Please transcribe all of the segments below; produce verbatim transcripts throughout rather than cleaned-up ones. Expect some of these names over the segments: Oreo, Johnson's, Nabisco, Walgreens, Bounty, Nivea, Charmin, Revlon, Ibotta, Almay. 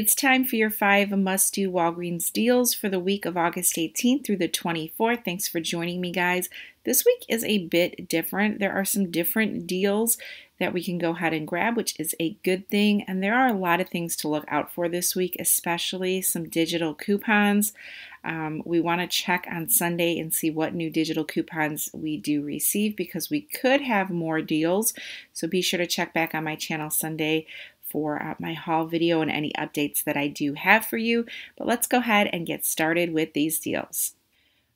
It's time for your five must-do Walgreens deals for the week of August eighteenth through the twenty-fourth. Thanks for joining me, guys. This week is a bit different. There are some different deals that we can go ahead and grab, which is a good thing. And there are a lot of things to look out for this week, especially some digital coupons. Um, we want to check on Sunday and see what new digital coupons we do receive because we could have more deals. So be sure to check back on my channel Sunday for uh, my haul video and any updates that I do have for you. But let's go ahead and get started with these deals.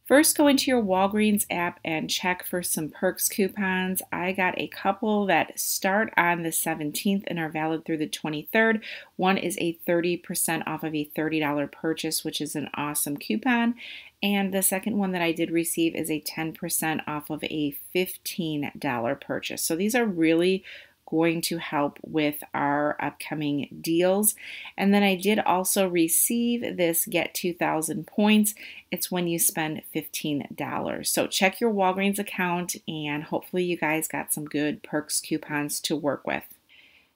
First, go into your Walgreens app and check for some perks coupons. I got a couple that start on the seventeenth and are valid through the twenty-third. One is a thirty percent off of a thirty dollar purchase, which is an awesome coupon. And the second one that I did receive is a ten percent off of a fifteen dollar purchase. So these are really going to help with our upcoming deals. And then I did also receive this get two thousand points. It's when you spend fifteen dollars. So check your Walgreens account and hopefully you guys got some good perks coupons to work with.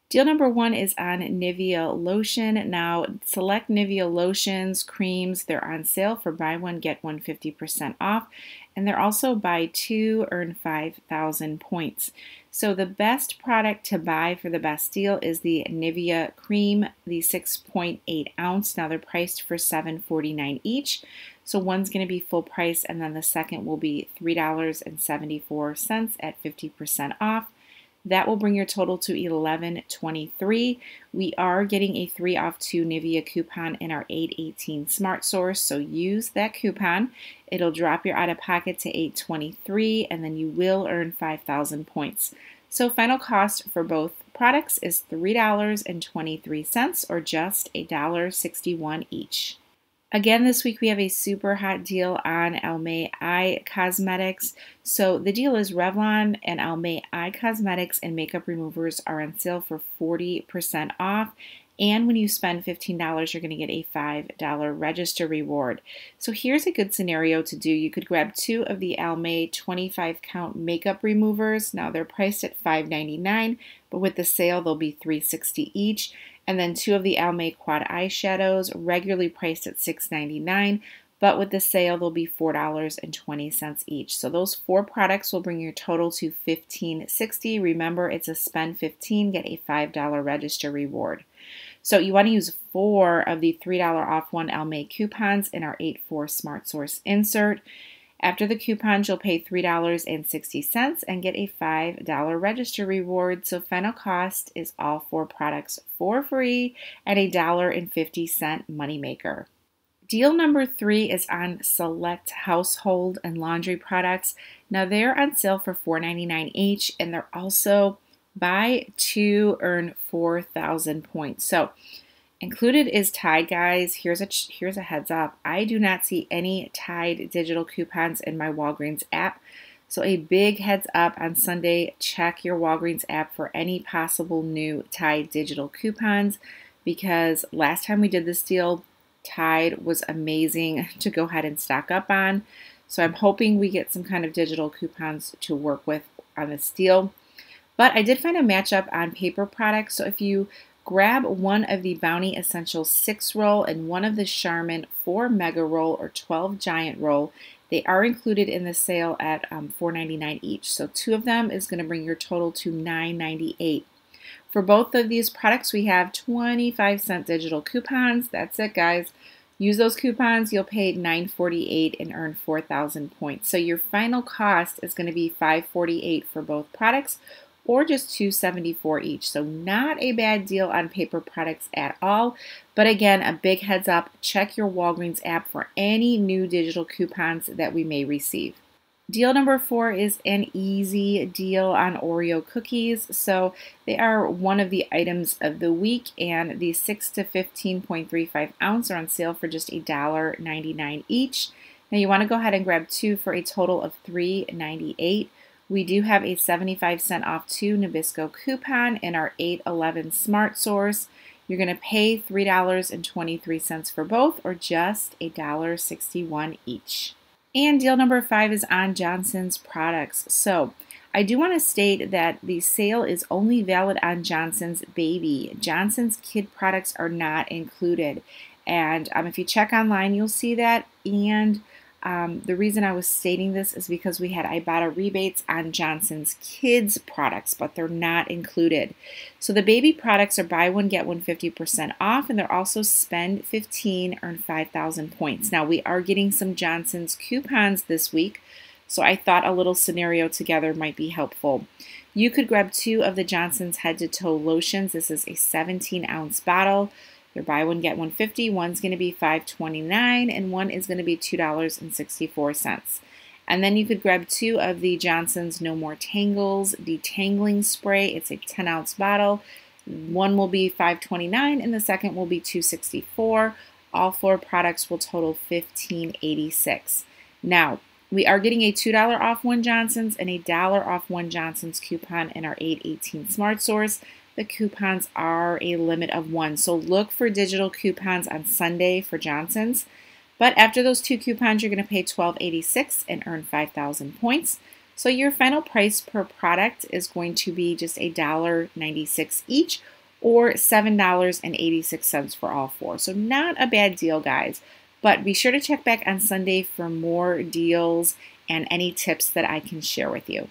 Deal number one is on Nivea lotion. Now, select Nivea lotions, creams, they're on sale for buy one, get one fifty percent off. And they're also buy two, earn five thousand points. So the best product to buy for the best deal is the Nivea cream, the six point eight ounce. Now they're priced for seven forty-nine each. So one's gonna be full price and then the second will be three dollars and seventy-four cents at fifty percent off. That will bring your total to eleven twenty-three. We are getting a three off two Nivea coupon in our eight eighteen Smart Source, so use that coupon. It'll drop your out of pocket to eight twenty-three, and then you will earn five thousand points. So final cost for both products is three dollars and twenty-three cents, or just one dollar and sixty-one cents each. Again, this week we have a super hot deal on Almay Eye Cosmetics. So the deal is Revlon and Almay Eye Cosmetics and makeup removers are on sale for forty percent off. And when you spend fifteen dollars, you're going to get a five dollar register reward. So here's a good scenario to do. You could grab two of the Almay twenty-five count makeup removers. Now they're priced at five ninety-nine, but with the sale, they'll be three sixty each. And then two of the Almay quad eyeshadows, regularly priced at six ninety-nine, but with the sale, they'll be four dollars and twenty cents each. So those four products will bring your total to fifteen sixty. Remember, it's a spend fifteen, get a five dollar register reward. So you want to use four of the three dollar off one Almay coupons in our eight four Smart Source insert. After the coupons, you'll pay three dollars and sixty cents and get a five dollar register reward. So final cost is all four products for free at a one dollar and fifty cents moneymaker. Deal number three is on select household and laundry products. Now they're on sale for four ninety-nine each and they're also buy two, earn four thousand points. So included is Tide, guys. Here's a here's a heads up. I do not see any Tide digital coupons in my Walgreens app. So a big heads up on Sunday, check your Walgreens app for any possible new Tide digital coupons because last time we did this deal, Tide was amazing to go ahead and stock up on. So I'm hoping we get some kind of digital coupons to work with on this deal. But I did find a matchup on paper products. So if you grab one of the Bounty Essentials six roll and one of the Charmin four mega roll or twelve giant roll, they are included in the sale at um, four ninety-nine each. So two of them is going to bring your total to nine ninety-eight. For both of these products, we have twenty-five cent digital coupons. That's it, guys. Use those coupons. You'll pay nine forty-eight and earn four thousand points. So your final cost is going to be five forty-eight for both products, or just two seventy-four each. So not a bad deal on paper products at all. But again, a big heads up, check your Walgreens app for any new digital coupons that we may receive. Deal number four is an easy deal on Oreo cookies. So they are one of the items of the week and the six to fifteen point three five ounce are on sale for just one dollar and ninety-nine cents each. Now you wanna go ahead and grab two for a total of three ninety-eight. We do have a seventy-five cent off two Nabisco coupon in our eight eleven Smart Source. You're going to pay three dollars and twenty-three cents for both or just one dollar and sixty-one cents each. And deal number five is on Johnson's products. So I do want to state that the sale is only valid on Johnson's Baby. Johnson's Kid products are not included. And um, if you check online, you'll see that. And um, the reason I was stating this is because we had Ibotta rebates on Johnson's Kids products, but they're not included. So the baby products are buy one, get one fifty percent off, and they're also spend fifteen, earn five thousand points. Now, we are getting some Johnson's coupons this week, so I thought a little scenario together might be helpful. You could grab two of the Johnson's Head to Toe lotions. This is a seventeen ounce bottle. They're buy one, get one fifty. One's going to be five twenty-nine, and one is going to be two dollars and sixty-four cents. And then you could grab two of the Johnson's No More Tangles detangling spray. It's a ten ounce bottle. One will be five twenty-nine, and the second will be two sixty-four. All four products will total fifteen eighty-six. Now, we are getting a two dollar off one Johnson's and a dollar off one Johnson's coupon in our eight eighteen Smart Source. The coupons are a limit of one, so look for digital coupons on Sunday for Johnson's. But after those two coupons, you're going to pay twelve eighty-six and earn five thousand points. So your final price per product is going to be just one ninety-six each, or seven dollars and eighty-six cents for all four. So not a bad deal, guys. But be sure to check back on Sunday for more deals and any tips that I can share with you.